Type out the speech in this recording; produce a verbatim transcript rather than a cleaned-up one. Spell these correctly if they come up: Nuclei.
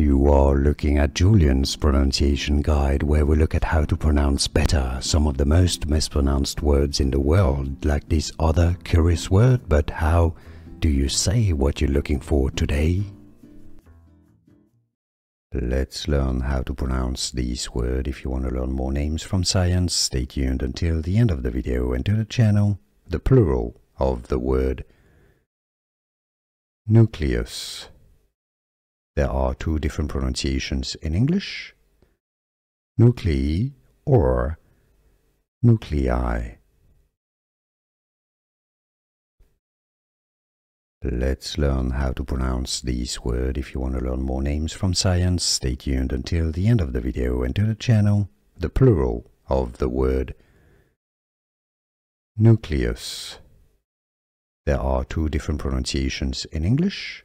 You are looking at Julian's pronunciation guide, where we look at how to pronounce better some of the most mispronounced words in the world, like this other curious word. But how do you say what you're looking for today? Let's learn how to pronounce these words. If you want to learn more names from science, stay tuned until the end of the video and to the channel. The plural of the word nucleus. There are two different pronunciations in English: nuclei or nuclei. Let's learn how to pronounce these words. If you want to learn more names from science, stay tuned until the end of the video and to the channel. The plural of the word nucleus. There are two different pronunciations in English: